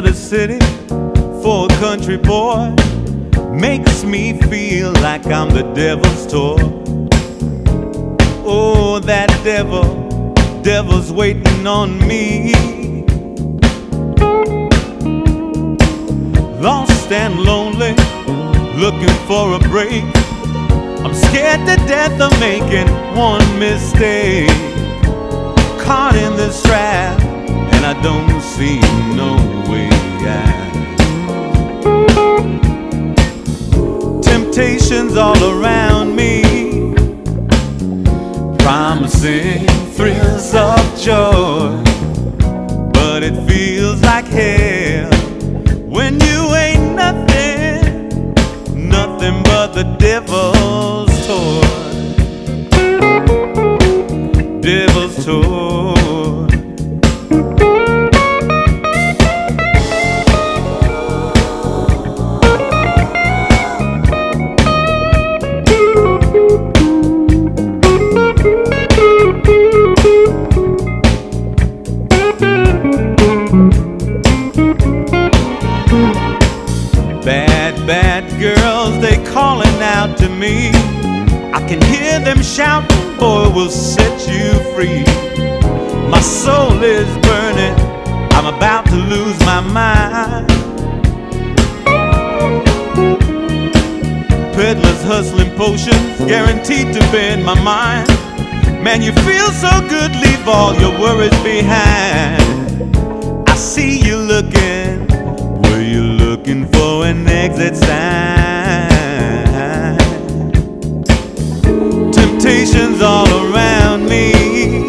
of the city for a country boy makes me feel like I'm the devil's toy. Oh, that devil, devil's waiting on me. Lost and lonely, looking for a break. I'm scared to death of making one mistake. Caught in this trap, and I don't see no way out. Temptations all around me, promising thrills of joy, but it feels like hell when you ain't nothing, nothing but the devil's toy. Devil's toy. Out to me, I can hear them shout, boy, we'll set you free. My soul is burning, I'm about to lose my mind. Peddlers hustling potions, guaranteed to bend my mind. Man, you feel so good, leave all your worries behind. I see you looking, were you looking for an exit sign? Temptations all around me,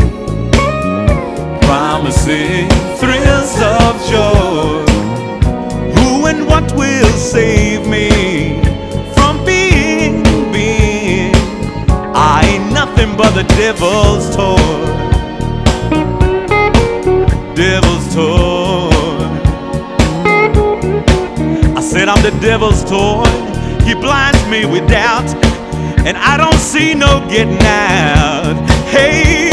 promising thrills of joy. Who and what will save me from being? I ain't nothing but the devil's toy. Devil's toy. I said I'm the devil's toy. He blinds me with doubt, and I don't see no getting out. Hey.